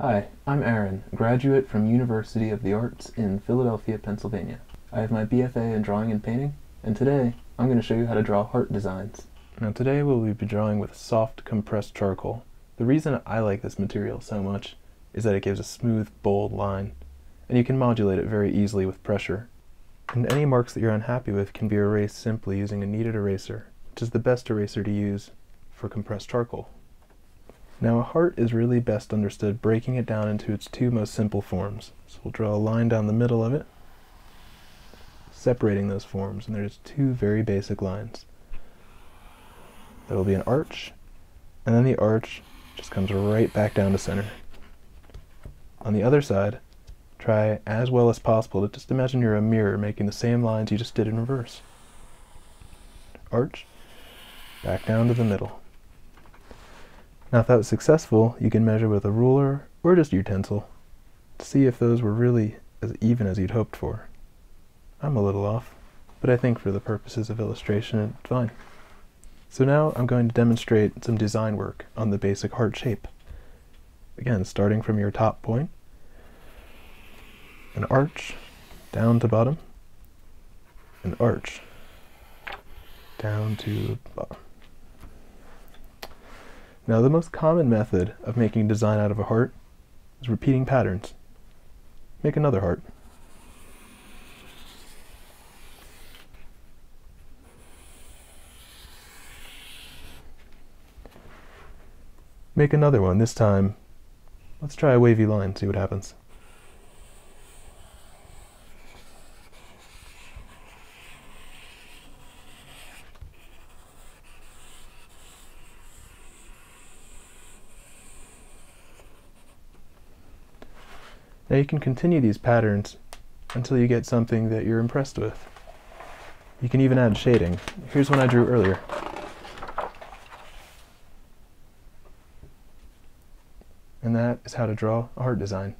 Hi, I'm Aaron, a graduate from University of the Arts in Philadelphia, Pennsylvania. I have my BFA in drawing and painting, and today I'm going to show you how to draw heart designs. Now today we'll be drawing with soft compressed charcoal. The reason I like this material so much is that it gives a smooth, bold line, and you can modulate it very easily with pressure. And any marks that you're unhappy with can be erased simply using a kneaded eraser, which is the best eraser to use for compressed charcoal. Now a heart is really best understood breaking it down into its two most simple forms. So we'll draw a line down the middle of it, separating those forms, and there's two very basic lines. There will be an arch, and then the arch just comes right back down to center. On the other side, try as well as possible to just imagine you're a mirror making the same lines you just did in reverse. Arch, back down to the middle. Now if that was successful, you can measure with a ruler or just utensil to see if those were really as even as you'd hoped for. I'm a little off, but I think for the purposes of illustration it's fine. So now I'm going to demonstrate some design work on the basic heart shape. Again, starting from your top point, an arch down to bottom, an arch down to bottom. Now the most common method of making design out of a heart is repeating patterns. Make another heart. Make another one, this time let's try a wavy line, see what happens. Now you can continue these patterns until you get something that you're impressed with. You can even add shading. Here's one I drew earlier. And that is how to draw a heart design.